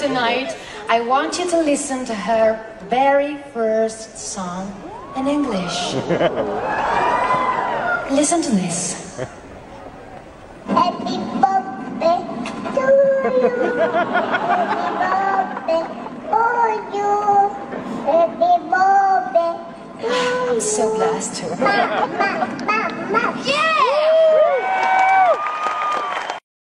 tonight, I want you to listen to her very first song in English. Listen to this. Happy birthday to you. Happy birthday to you. Happy birthday to you. I'm so blessed to her. Mom, mom, mom, mom. Yeah!